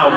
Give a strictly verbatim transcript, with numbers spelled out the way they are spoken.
now,